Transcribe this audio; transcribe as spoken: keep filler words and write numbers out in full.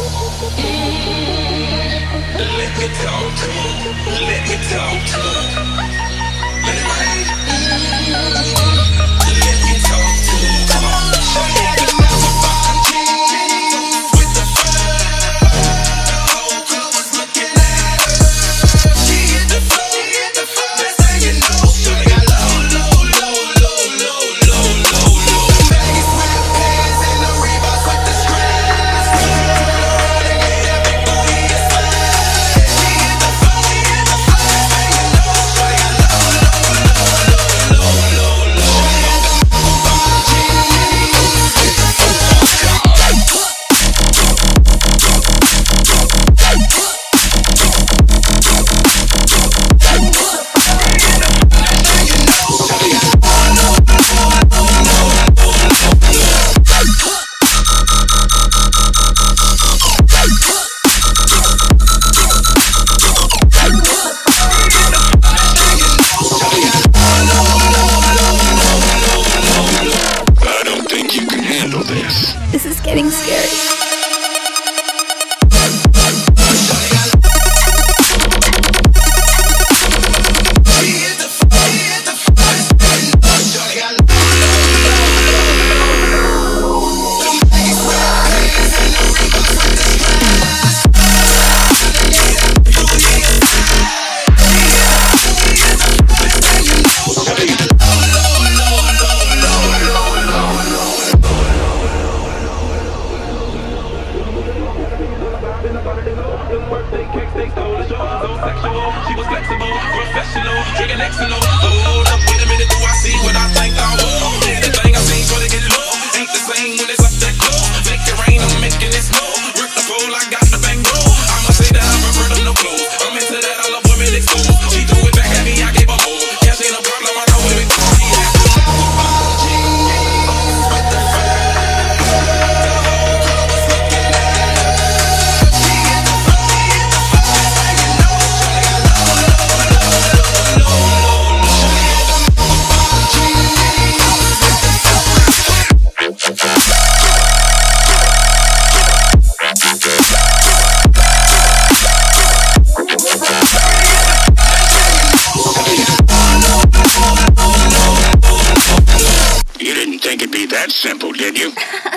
Let me talk to you. Let me talk to you. Let me talk to you. Come on, show me how to melt a fucking king with the fire. The whole crew was looking at her. She hit the floor, she hit the floor. That's how you know. Show me how low, low, low, low, low, low, low, low. The baggy sweat pants and the Reeboks with the straps. Simple, did you?